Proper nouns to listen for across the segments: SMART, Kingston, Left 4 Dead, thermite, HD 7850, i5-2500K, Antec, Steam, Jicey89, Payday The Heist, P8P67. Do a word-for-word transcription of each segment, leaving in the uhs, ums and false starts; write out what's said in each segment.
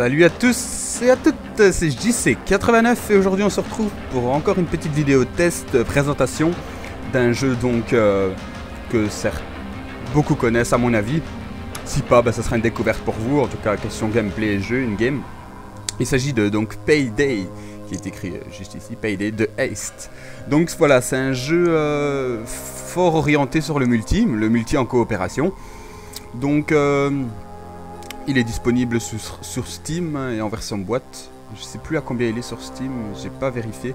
Salut à tous et à toutes, c'est J C quatre-vingt-neuf et aujourd'hui on se retrouve pour encore une petite vidéo test, présentation d'un jeu donc euh, que certes beaucoup connaissent à mon avis. Si pas, bah, ça sera une découverte pour vous, en tout cas question gameplay et jeu, une game. Il s'agit de donc Payday, qui est écrit euh, juste ici, Payday The Heist. Donc voilà, c'est un jeu euh, fort orienté sur le multi, le multi en coopération. Donc... Euh, il est disponible sur, sur Steam et en version boîte. Je sais plus à combien il est sur Steam, j'ai pas vérifié.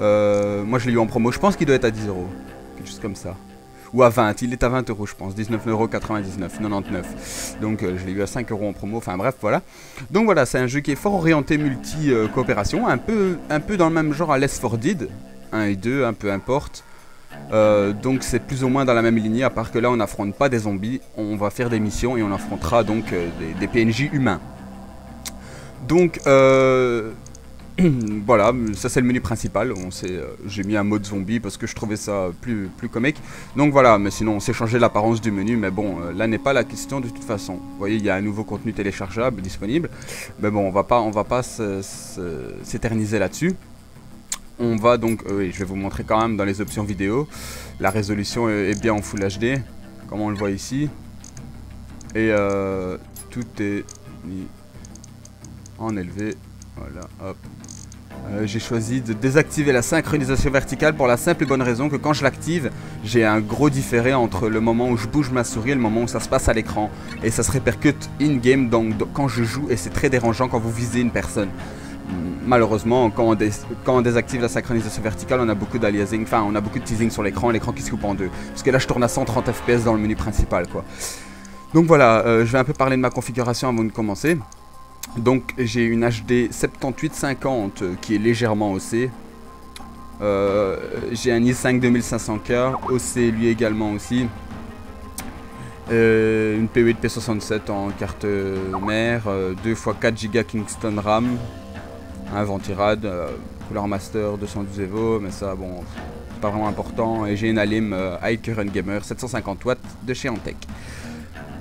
Euh, moi je l'ai eu en promo, je pense qu'il doit être à dix euros, quelque chose comme ça. Ou à vingt, il est à vingt euros je pense, dix-neuf euros quatre-vingt-dix-neuf, quatre-vingt-dix-neuf. Donc euh, je l'ai eu à cinq euros en promo, enfin bref voilà. Donc voilà, c'est un jeu qui est fort orienté multi-coopération, euh, un, peu, un peu dans le même genre à Left four Dead, un et deux, un peu importe. Euh, donc c'est plus ou moins dans la même lignée, à part que là on n'affronte pas des zombies, on va faire des missions et on affrontera donc euh, des, des P N J humains. Donc euh, voilà, ça c'est le menu principal, euh, j'ai mis un mode zombie parce que je trouvais ça plus, plus comique. Donc voilà, mais sinon on s'est changé l'apparence du menu, mais bon, euh, là n'est pas la question de toute façon. Vous voyez, il y a un nouveau contenu téléchargeable disponible, mais bon on va pas, on va pas s'éterniser là-dessus. On va donc, euh, oui, je vais vous montrer quand même dans les options vidéo, la résolution est, est bien en Full H D, comme on le voit ici, et euh, tout est mis en élevé, voilà, hop. Euh, j'ai choisi de désactiver la synchronisation verticale pour la simple et bonne raison que quand je l'active, j'ai un gros différé entre le moment où je bouge ma souris et le moment où ça se passe à l'écran, et ça se répercute in-game, donc, donc quand je joue, et c'est très dérangeant quand vous visez une personne. Malheureusement, quand on, dé quand on désactive la synchronisation verticale, on a beaucoup d'aliasing, enfin on a beaucoup de teasing sur l'écran, l'écran qui se coupe en deux. Parce que là je tourne à cent trente F P S dans le menu principal quoi. Donc voilà, euh, je vais un peu parler de ma configuration avant de commencer. Donc j'ai une H D sept mille huit cent cinquante euh, qui est légèrement haussée. Euh, j'ai un i cinq deux mille cinq cents K, haussé lui également aussi. Euh, une P huit P soixante-sept en carte mère, euh, deux fois quatre giga Kingston RAM. Un ventirad, euh, Cooler Master deux cent douze E V O, mais ça bon, c'est pas vraiment important. Et j'ai une Alim euh, High Current Gamer sept cent cinquante watts de chez Antec.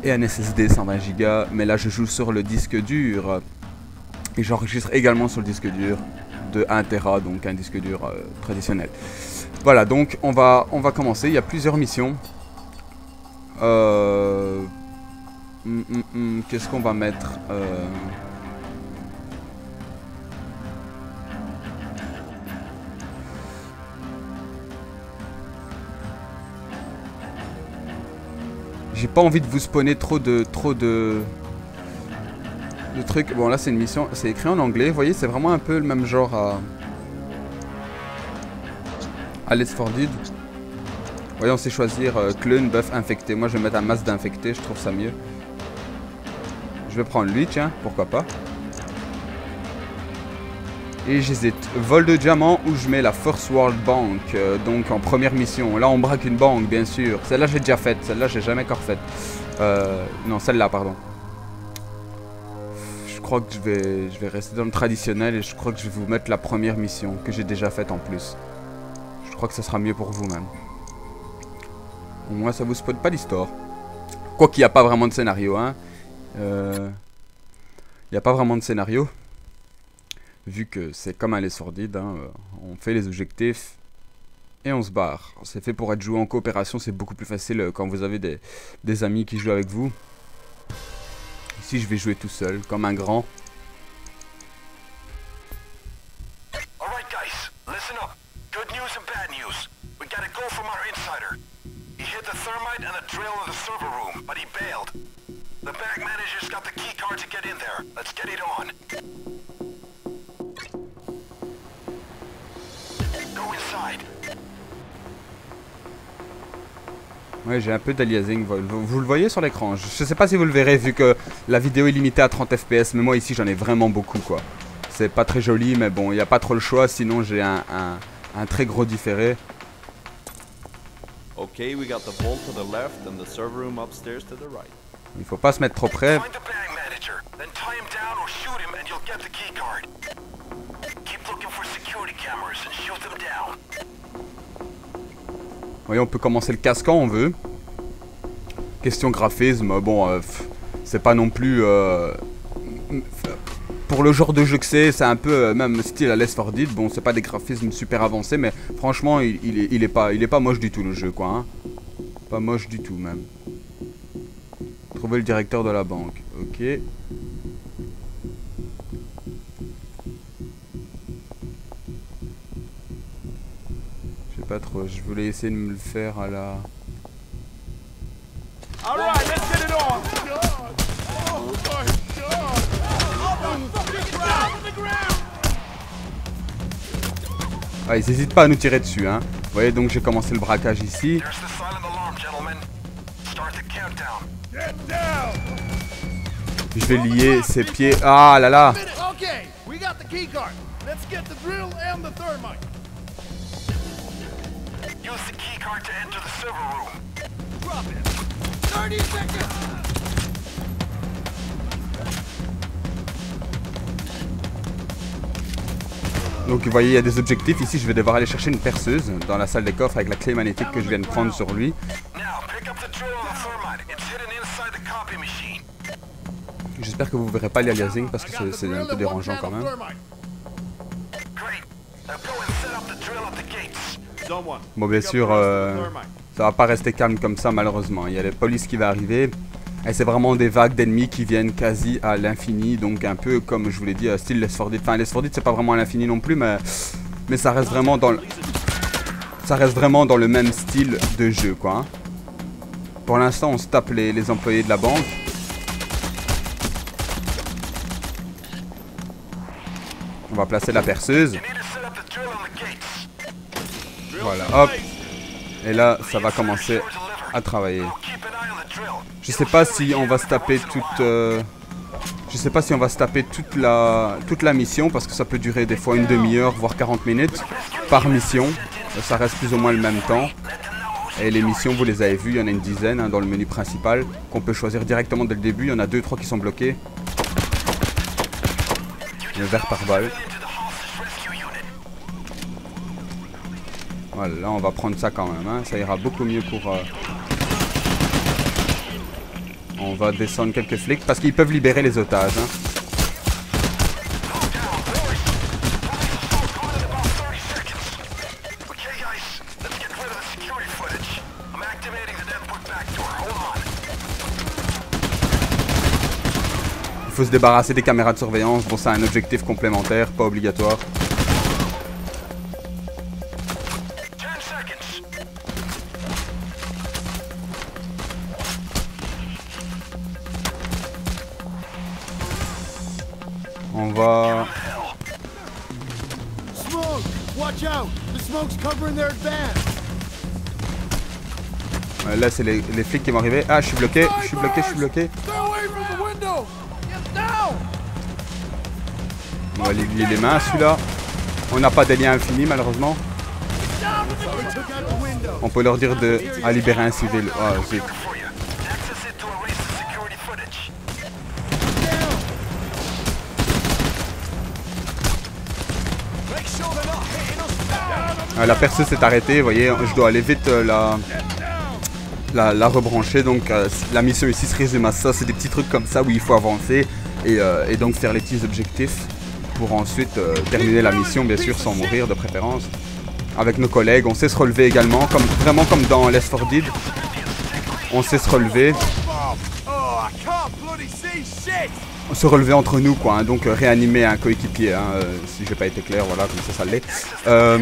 Et un S S D cent vingt giga, mais là je joue sur le disque dur. Et j'enregistre également sur le disque dur de un téra, donc un disque dur euh, traditionnel. Voilà, donc on va, on va commencer, il y a plusieurs missions. Euh... Mm, mm, mm, Qu'est-ce qu'on va mettre euh... J'ai pas envie de vous spawner trop de trop de, de trucs. Bon là c'est une mission, c'est écrit en anglais, vous voyez c'est vraiment un peu le même genre à, à Left four Dead. Voyez on sait choisir euh, clone, buff, infecté, moi je vais mettre un masque d'infecté, je trouve ça mieux. Je vais prendre lui tiens, pourquoi pas. Et j'hésite, vol de diamant où je mets la First World Bank, euh, donc en première mission. Là on braque une banque bien sûr, celle-là j'ai déjà faite, celle-là j'ai jamais encore faite. Euh, non celle-là pardon. Je crois que je vais, je vais rester dans le traditionnel et je crois que je vais vous mettre la première mission que j'ai déjà faite en plus. Je crois que ça sera mieux pour vous même. Au moins ça vous spoil pas l'histoire. Quoi qu'il n'y a pas vraiment de scénario hein. Euh... Il n'y a pas vraiment de scénario. Vu que c'est comme un Left four Dead, hein, on fait les objectifs et on se barre. C'est fait pour être joué en coopération, c'est beaucoup plus facile quand vous avez des, des amis qui jouent avec vous. Ici je vais jouer tout seul, comme un grand. Alright guys, listen up. Good news and bad news. We got a call from our insider. He hit the thermite and the drill of the server room, but he bailed. The bank manager's got the key card to get in there. Let's get it on. Ouais, j'ai un peu d'aliasing, vous, vous le voyez sur l'écran, je, je sais pas si vous le verrez vu que la vidéo est limitée à trente F P S, mais moi ici j'en ai vraiment beaucoup quoi. C'est pas très joli mais bon, il n'y a pas trop le choix, sinon j'ai un, un, un très gros différé. Il faut pas se mettre trop près. Voyez, on peut commencer le casse quand on veut. Question graphisme, bon, euh, c'est pas non plus... Euh, pour le genre de jeu que c'est, c'est un peu même style à Left four Dead. Bon, c'est pas des graphismes super avancés, mais franchement, il, il, est, il, est, pas, il est pas moche du tout le jeu, quoi. Hein. Pas moche du tout, même. Trouver le directeur de la banque. Ok. Pas trop, je voulais essayer de me le faire à la... Ah, ils hésitent pas à nous tirer dessus, hein. Vous voyez, donc j'ai commencé le braquage ici. Je vais lier ses pieds... Ah là là. Donc vous voyez, il y a des objectifs. Ici, je vais devoir aller chercher une perceuse dans la salle des coffres avec la clé magnétique que je viens de prendre sur lui. J'espère que vous ne verrez pas l'aliasing parce que c'est un peu dérangeant quand même. Bon, bien sûr, euh, ça va pas rester calme comme ça, malheureusement. Il y a la police qui va arriver. Et c'est vraiment des vagues d'ennemis qui viennent quasi à l'infini. Donc, un peu comme je vous l'ai dit, style Left four Dead. Enfin, Left four Dead, c'est pas vraiment à l'infini non plus, mais, mais ça reste vraiment dans le... ça reste vraiment dans le même style de jeu, quoi. Pour l'instant, on se tape les, les employés de la banque. On va placer la perceuse. Voilà, hop. Et là, ça va commencer à travailler. Je sais pas si on va se taper toute... Euh... Je sais pas si on va se taper toute la, toute la mission, parce que ça peut durer des fois une demi-heure, voire quarante minutes par mission. Ça reste plus ou moins le même temps. Et les missions, vous les avez vues, il y en a une dizaine hein, dans le menu principal, qu'on peut choisir directement dès le début. Il y en a deux, trois qui sont bloqués. Le verre par balle. Voilà, on va prendre ça quand même, hein. Ça ira beaucoup mieux pour... Euh... On va descendre quelques flics, parce qu'ils peuvent libérer les otages. Hein. Il faut se débarrasser des caméras de surveillance, bon c'est un objectif complémentaire, pas obligatoire. On va... Ouais, là c'est les, les flics qui vont arriver. Ah je suis bloqué, je suis bloqué, je suis bloqué. On va lui lier les mains celui-là. On n'a pas des liens infinis malheureusement. On peut leur dire de à libérer un civil. Ah, zut. La perceuse s'est arrêtée, vous voyez, je dois aller vite euh, la, la, la rebrancher, donc euh, la mission ici se résume à ça, c'est des petits trucs comme ça où il faut avancer et, euh, et donc faire les petits objectifs pour ensuite euh, terminer la mission, bien sûr, sans mourir de préférence. Avec nos collègues, on sait se relever également, comme, vraiment comme dans Left four Dead, on sait se relever. Se relever entre nous quoi, hein, donc euh, réanimer un coéquipier, hein, euh, si j'ai pas été clair, voilà, comme ça ça l'est. Euh,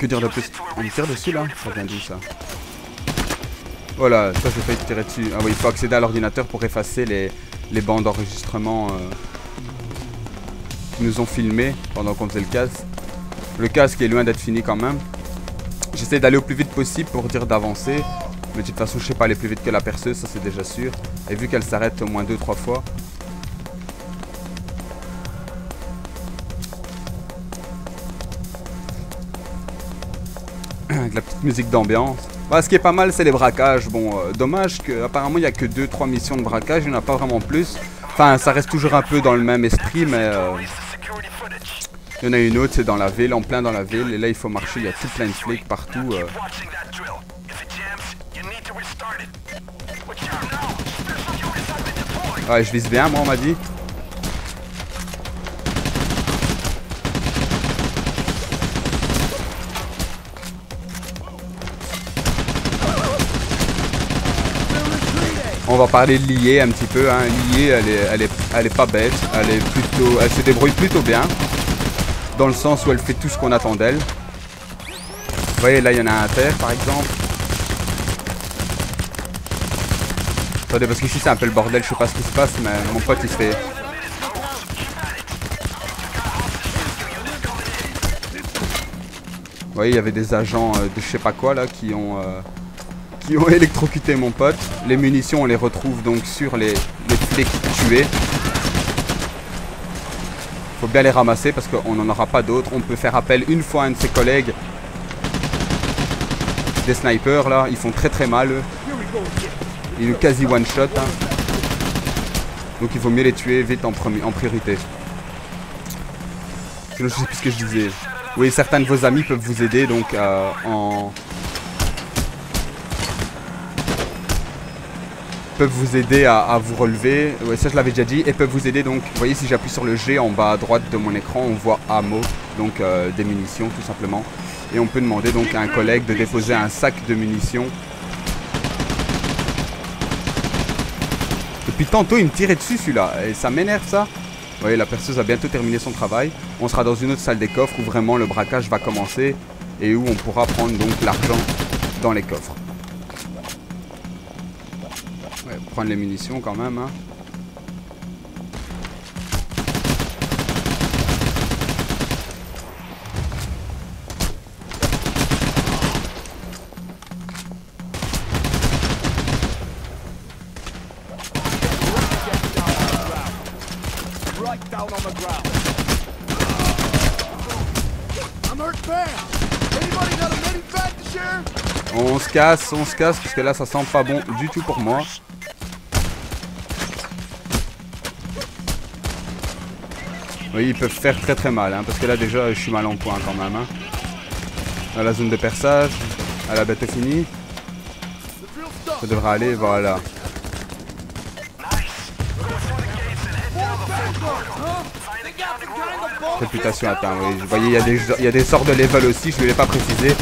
Que dire de plus? On me tire dessus là? Ça vient d'où ça? Voilà, ça j'ai failli te tirer dessus. Ah oui, il faut accéder à l'ordinateur pour effacer les, les bandes d'enregistrement euh, qui nous ont filmé pendant qu'on faisait le casque. Le casque est loin d'être fini quand même. J'essaie d'aller au plus vite possible pour dire d'avancer. Mais de toute façon, je sais pas aller plus vite que la perceuse, ça c'est déjà sûr. Et vu qu'elle s'arrête au moins deux trois fois. Avec la petite musique d'ambiance. Bah, ce qui est pas mal, c'est les braquages. Bon, euh, dommage qu'apparemment, il n'y a que deux trois missions de braquage. Il n'y en a pas vraiment plus. Enfin, ça reste toujours un peu dans le même esprit, mais... Euh, il y en a une autre, c'est dans la ville, en plein dans la ville. Et là, il faut marcher. Il y a tout plein de flics partout. Euh. Ouais, je vise bien, moi, on m'a dit. On va parler de l'I A un petit peu, hein. L'I A elle, elle, est, elle est pas bête, elle, est plutôt, elle se débrouille plutôt bien. Dans le sens où elle fait tout ce qu'on attend d'elle. Vous voyez là il y en a un à terre par exemple. Attendez parce qu'ici c'est un peu le bordel, je sais pas ce qui se passe mais mon pote il se fait... Vous voyez il y avait des agents euh, de je sais pas quoi là qui ont... Euh... Ils ont électrocuté mon pote. Les munitions on les retrouve donc sur les, les flics tués. Faut bien les ramasser parce qu'on n'en aura pas d'autres. On peut faire appel une fois à un de ses collègues. Des snipers là, ils font très très mal eux. Ils nous quasi one shot hein. Donc il vaut mieux les tuer vite en, premier, en priorité. Je ne sais plus ce que je disais. Oui, certains de vos amis peuvent vous aider donc euh, en... peuvent vous aider à, à vous relever, ouais, ça je l'avais déjà dit, et peuvent vous aider donc, vous voyez si j'appuie sur le G en bas à droite de mon écran, on voit ammo, donc euh, des munitions tout simplement, et on peut demander donc à un collègue de déposer un sac de munitions. Depuis tantôt il me tirait dessus celui-là, et ça m'énerve ça. Vous voyez la perceuse a bientôt terminé son travail, on sera dans une autre salle des coffres où vraiment le braquage va commencer, et où on pourra prendre donc l'argent dans les coffres. Prendre les munitions quand même hein. On se casse, on se casse parce que là ça sent pas bon du tout pour moi. Oui, ils peuvent faire très très mal, hein, parce que là déjà je suis mal en point quand même. Hein. Dans la zone de perçage, à la bête finie. Ça devrait aller, voilà. Réputation atteinte, oui. Vous voyez, il y, y a des sorts de level aussi, je ne l'ai pas précisé.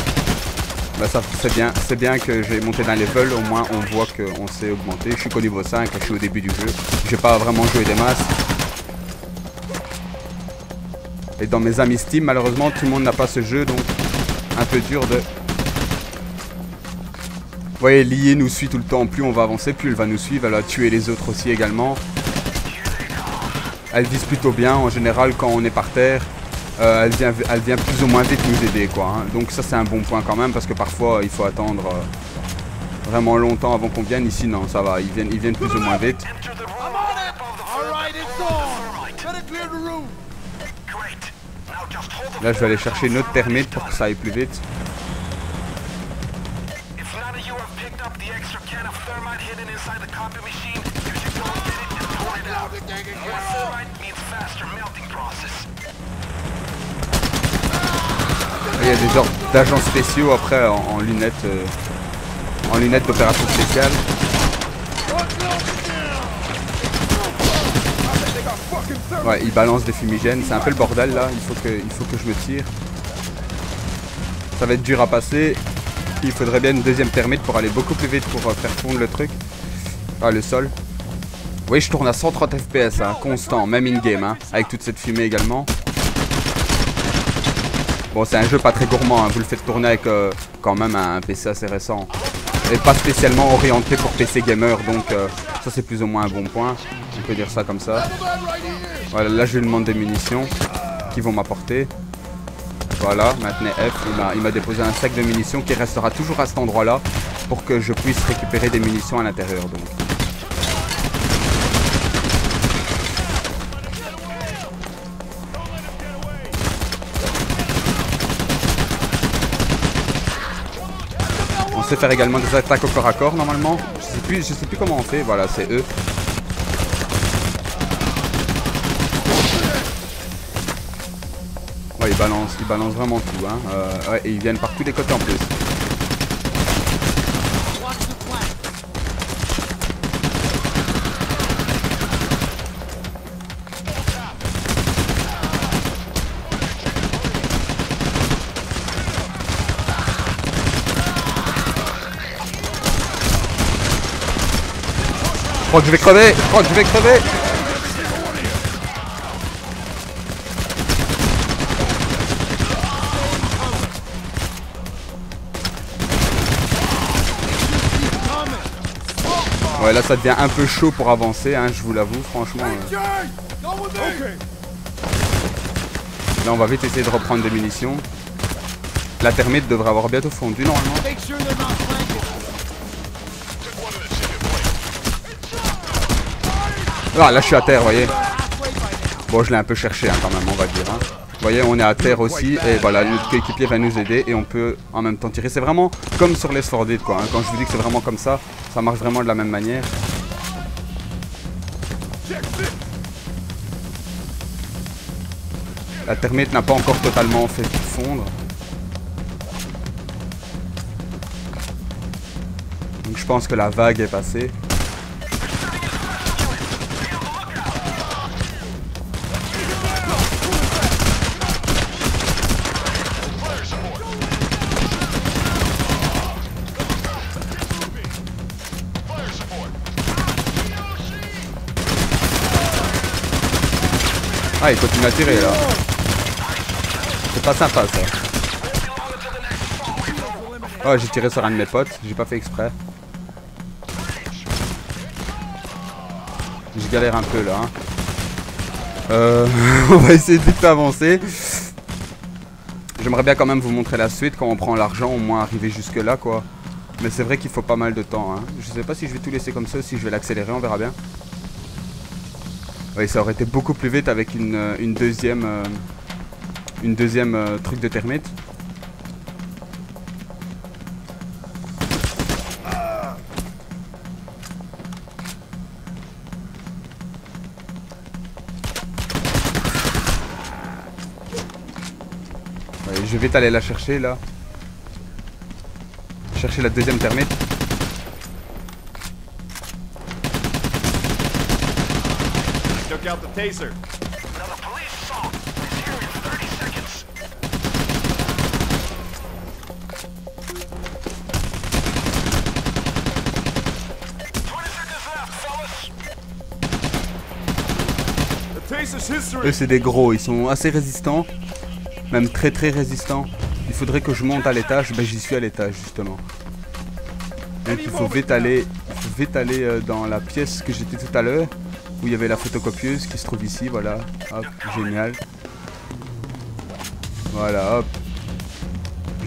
Bah ça c'est bien, c'est bien que j'ai monté d'un level, au moins on voit qu'on s'est augmenté. Je suis qu'au niveau cinq, je suis au début du jeu. J'ai pas vraiment joué des masses. Et dans mes amis Steam, malheureusement, tout le monde n'a pas ce jeu, donc un peu dur de... Vous voyez, l'I A nous suit tout le temps. Plus on va avancer, plus elle va nous suivre. Elle va tuer les autres aussi également. Elle vise plutôt bien, en général, quand on est par terre. Euh, elle, vient, elle vient plus ou moins vite nous aider, quoi. Hein. Donc ça, c'est un bon point quand même, parce que parfois, il faut attendre euh, vraiment longtemps avant qu'on vienne. Ici, non, ça va. Ils viennent, ils viennent plus ou moins vite. Là je vais aller chercher une autre thermite pour que ça aille plus vite. Il y a des genres d'agents spéciaux après en, en lunettes euh, en lunettes d'opération spéciale. Ouais, il balance des fumigènes, c'est un peu le bordel là, il faut, que, il faut que je me tire. Ça va être dur à passer, il faudrait bien une deuxième thermite pour aller beaucoup plus vite pour faire fondre le truc. Ah, le sol. Oui, je tourne à cent trente F P S, hein, constant, même in-game, hein, avec toute cette fumée également. Bon, c'est un jeu pas très gourmand, hein, vous le faites tourner avec euh, quand même un P C assez récent. Et pas spécialement orienté pour P C gamer, donc euh, ça c'est plus ou moins un bon point, on peut dire ça comme ça. Voilà, là je lui demande des munitions qui vont m'apporter. Voilà, maintenant F, il m'a déposé un sac de munitions qui restera toujours à cet endroit là pour que je puisse récupérer des munitions à l'intérieur donc. On sait faire également des attaques au corps à corps normalement. Je sais plus, je sais plus comment on fait, voilà c'est eux. Ils balancent, ils balancent vraiment tout, hein. Euh, ouais, et ils viennent par tous les côtés en plus. Je crois que je vais crever. Je crois que je vais crever. Ouais, là ça devient un peu chaud pour avancer, hein, je vous l'avoue, franchement. Euh... Là on va vite essayer de reprendre des munitions. La thermite devrait avoir bientôt fondu normalement. Ah là je suis à terre, voyez. Bon, je l'ai un peu cherché hein, quand même, on va dire. Hein. Vous voyez, on est à terre aussi, et voilà, notre coéquipier va nous aider, et on peut en même temps tirer. C'est vraiment comme sur les Left four Dead, quoi. Hein. Quand je vous dis que c'est vraiment comme ça, ça marche vraiment de la même manière. La thermite n'a pas encore totalement fait fondre. Donc je pense que la vague est passée. Ah, il continue à tirer là. C'est pas sympa ça. Oh, j'ai tiré sur un de mes potes, j'ai pas fait exprès. Je galère un peu là. Hein. Euh, on va essayer de vite avancer. J'aimerais bien quand même vous montrer la suite, quand on prend l'argent, au moins arriver jusque là quoi. Mais c'est vrai qu'il faut pas mal de temps. Hein. Je sais pas si je vais tout laisser comme ça, si je vais l'accélérer, on verra bien. Oui, ça aurait été beaucoup plus vite avec une, une deuxième, euh, une deuxième euh, truc de thermite. Oui, je vais vite aller la chercher là. Chercher la deuxième thermite. Eux c'est des gros, ils sont assez résistants, même très très résistants. Il faudrait que je monte à l'étage, ben j'y suis à l'étage justement. Donc il faut vite aller, vite aller dans la pièce que j'étais tout à l'heure. Où il y avait la photocopieuse qui se trouve ici, voilà. Hop, génial. Voilà, hop.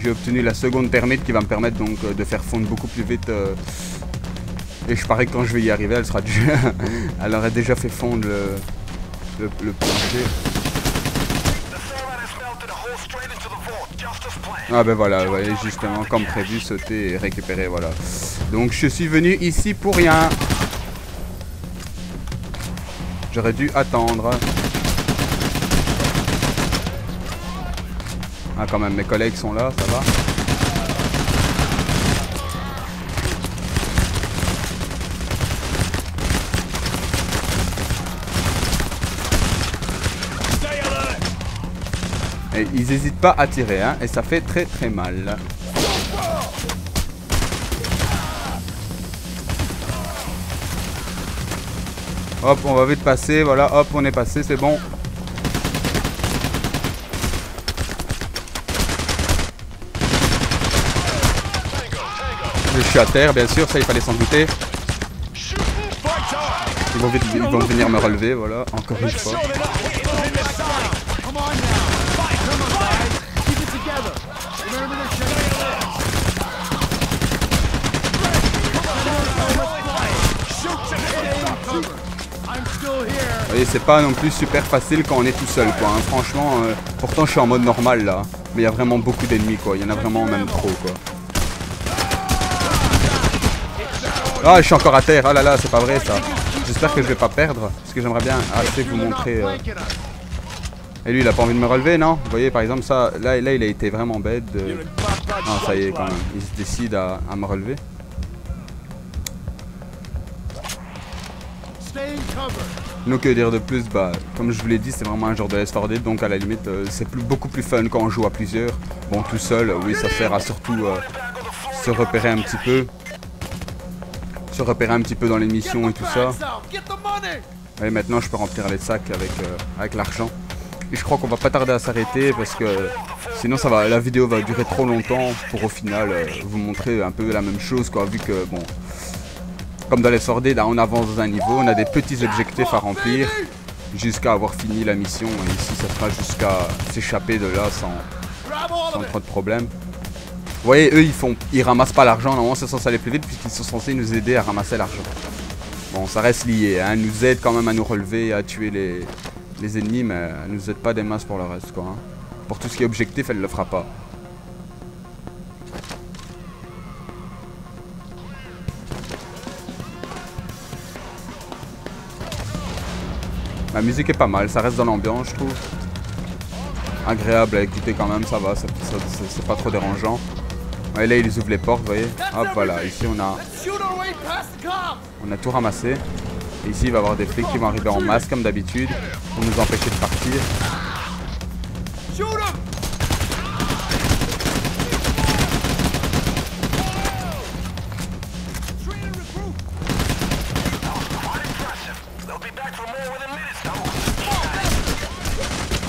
J'ai obtenu la seconde thermite qui va me permettre donc euh, de faire fondre beaucoup plus vite. Euh... Et je parie que quand je vais y arriver, elle sera déjà... elle aurait déjà fait fondre le, le... le plancher. Ah ben voilà, vous voyez, justement, comme prévu, sauter et récupérer, voilà. Donc je suis venu ici pour rien. J'aurais dû attendre. Ah quand même, mes collègues sont là, ça va. Et ils n'hésitent pas à tirer, hein, et ça fait très très mal. Hop, on va vite passer, voilà, hop, on est passé, c'est bon. Je suis à terre, bien sûr, ça il fallait s'en douter. Ils vont, vite, ils vont venir me relever, voilà, encore une fois. Vous voyez, c'est pas non plus super facile quand on est tout seul quoi, hein. Franchement, euh, pourtant je suis en mode normal là, mais il y a vraiment beaucoup d'ennemis quoi, il y en a vraiment même trop quoi. Ah, je suis encore à terre, ah là là, c'est pas vrai ça. J'espère que je vais pas perdre, parce que j'aimerais bien assez vous montrer. Euh... Et lui il a pas envie de me relever non? Vous voyez par exemple ça, là, là il a été vraiment bête de... Ah ça y est quand même, il se décide à, à me relever. Donc que dire de plus, bah comme je vous l'ai dit c'est vraiment un genre de Left four Dead, donc à la limite euh, c'est plus, beaucoup plus fun quand on joue à plusieurs. Bon tout seul, euh, oui ça sert à surtout euh, se repérer un petit peu. se repérer un petit peu dans les missions et tout ça. Et maintenant je peux remplir les sacs avec, euh, avec l'argent. Et je crois qu'on va pas tarder à s'arrêter parce que sinon ça va, la vidéo va durer trop longtemps pour au final euh, vous montrer un peu la même chose quoi, vu que bon, comme dans les sordés, là on avance dans un niveau, on a des petits objectifs à remplir jusqu'à avoir fini la mission, et ici ça sera jusqu'à s'échapper de là sans, sans trop de problèmes. Vous voyez, eux ils font, ils ramassent pas l'argent, normalement c'est censé aller plus vite puisqu'ils sont censés nous aider à ramasser l'argent. Bon, ça reste lié, hein, ils nous aident quand même à nous relever, à tuer les, les ennemis, mais ils nous aident pas des masses pour le reste quoi. Hein. Pour tout ce qui est objectif, elle le fera pas. La musique est pas mal, ça reste dans l'ambiance je trouve. Agréable à écouter quand même, ça va, c'est pas trop dérangeant. Et là ils ouvrent les portes, vous voyez. Hop voilà, ici on a on a tout ramassé. Et ici il va y avoir des flics qui vont arriver en masse comme d'habitude pour nous empêcher de partir.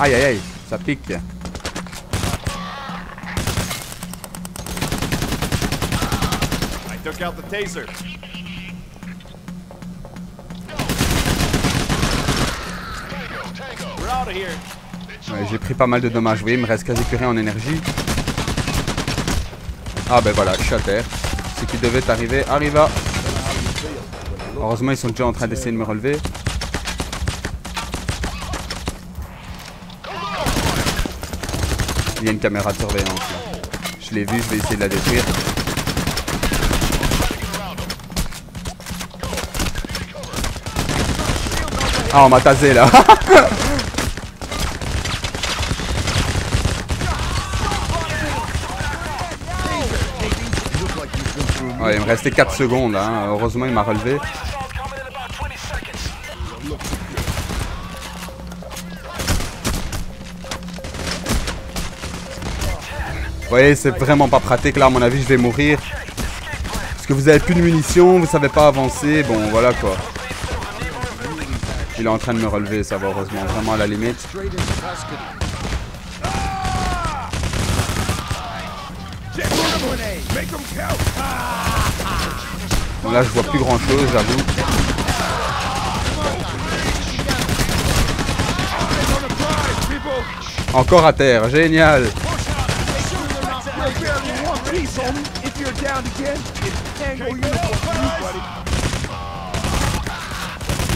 Aïe aïe aïe, ça pique. Ouais, j'ai pris pas mal de dommages, vous voyez, il me reste quasi plus rien en énergie. Ah ben voilà, je suis à terre. Ce qui devait arriver, arriva. Heureusement ils sont déjà en train d'essayer de me relever. Il y a une caméra de surveillance là. Je l'ai vu, je vais essayer de la détruire. Ah, on m'a tasé là. Ouais, il me restait quatre secondes hein. Heureusement il m'a relevé. Vous voyez, c'est vraiment pas pratique, là à mon avis je vais mourir. Parce que vous avez plus de munitions, vous savez pas avancer, bon voilà quoi. Il est en train de me relever, ça va heureusement, vraiment à la limite. Bon là je vois plus grand chose, j'avoue. Encore à terre, génial.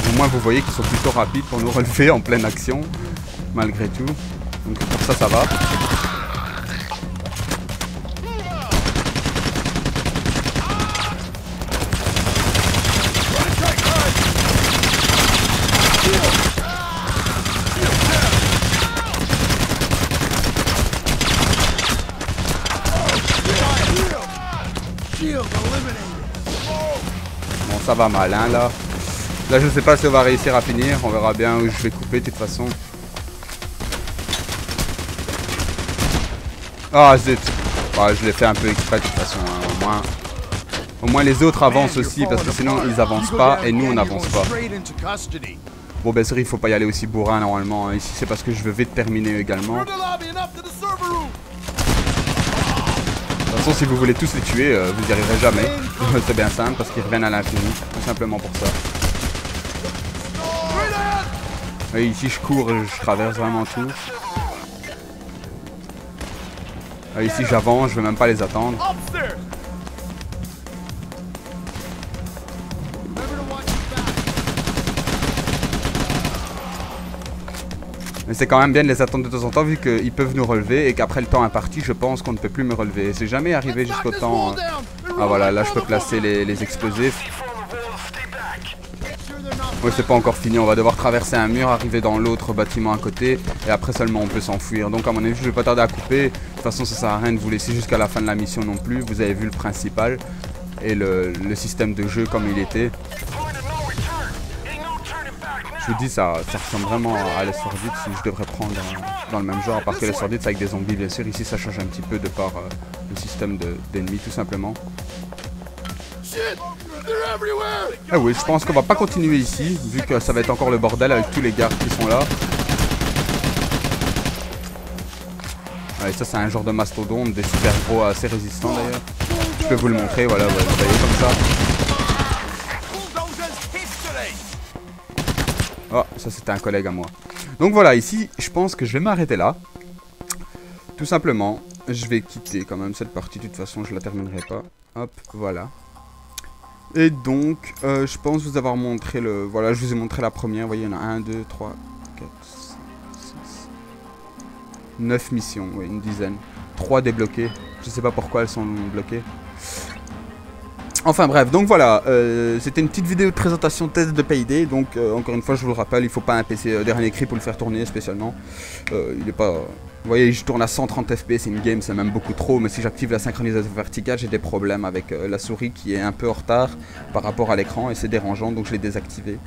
Au moins vous voyez qu'ils sont plutôt rapides pour nous relever en pleine action malgré tout. Donc pour ça ça va. Bon, ça va mal hein, là. Là je sais pas si on va réussir à finir, on verra bien où je vais couper de toute façon. Ah zut, bah, je l'ai fait un peu exprès de toute façon hein. Au moins, au moins les autres avancent aussi, parce que sinon ils avancent pas et nous on avance pas. Bon bien sûr il faut pas y aller aussi bourrin normalement, ici c'est parce que je veux vite terminer également. De toute façon, si vous voulez tous les tuer, euh, vous n'y arriverez jamais. C'est bien simple parce qu'ils reviennent à l'infini, tout simplement pour ça. Et ici, je cours, je traverse vraiment tout. Et ici, j'avance, je vais même pas les attendre. Mais c'est quand même bien de les attendre de temps en temps vu qu'ils peuvent nous relever et qu'après le temps imparti je pense qu'on ne peut plus me relever. C'est jamais arrivé jusqu'au temps... Ah voilà, là je peux placer les, les explosifs. Oui c'est pas encore fini, on va devoir traverser un mur, arriver dans l'autre bâtiment à côté et après seulement on peut s'enfuir. Donc à mon avis je vais pas tarder à couper, de toute façon ça sert à rien de vous laisser jusqu'à la fin de la mission non plus. Vous avez vu le principal et le, le système de jeu comme il était. Je vous dis, ça, ça ressemble vraiment à les sordides, si je devrais prendre euh, dans le même genre, à part que les sordides c'est avec des zombies bien sûr, ici ça change un petit peu de par euh, le système d'ennemis de, tout simplement. Ah oui, je pense qu'on va pas continuer ici, vu que ça va être encore le bordel avec tous les gars qui sont là. Ouais, ça c'est un genre de mastodonte, des super gros assez résistants d'ailleurs. Je peux vous le montrer, voilà, ouais, vous voyez comme ça. Oh, ça c'était un collègue à moi. Donc voilà, ici, je pense que je vais m'arrêter là. Tout simplement, je vais quitter quand même cette partie, de toute façon je la terminerai pas. Hop, voilà. Et donc, euh, je pense vous avoir montré le... Voilà, je vous ai montré la première, vous voyez, il y en a un, deux, trois, quatre, cinq, six, neuf missions, oui, une dizaine. trois débloquées, je sais pas pourquoi elles sont bloquées. Enfin bref, donc voilà, euh, c'était une petite vidéo de présentation test de Payday, donc euh, encore une fois je vous le rappelle, il faut pas un P C euh, dernier cri pour le faire tourner spécialement, euh, il est pas... Euh, vous voyez, je tourne à cent trente F P S une game, c'est même beaucoup trop, mais si j'active la synchronisation verticale, j'ai des problèmes avec euh, la souris qui est un peu en retard par rapport à l'écran, et c'est dérangeant, donc je l'ai désactivé.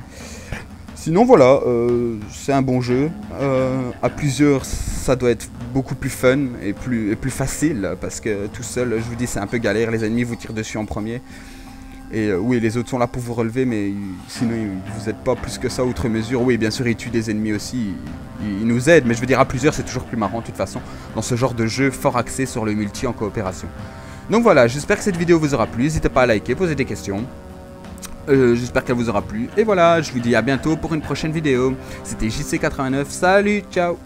Sinon voilà, euh, c'est un bon jeu, euh, à plusieurs ça doit être beaucoup plus fun et plus, et plus facile, parce que tout seul, je vous dis, c'est un peu galère, les ennemis vous tirent dessus en premier. Et euh, oui, les autres sont là pour vous relever, mais sinon vous n'êtes pas plus que ça outre mesure. Oui, bien sûr, ils tuent des ennemis aussi, ils, ils nous aident, mais je veux dire, à plusieurs, c'est toujours plus marrant de toute façon, dans ce genre de jeu fort axé sur le multi en coopération. Donc voilà, j'espère que cette vidéo vous aura plu, n'hésitez pas à liker, poser des questions, euh, j'espère qu'elle vous aura plu. Et voilà, je vous dis à bientôt pour une prochaine vidéo, c'était J C quatre-vingt-neuf, salut, ciao.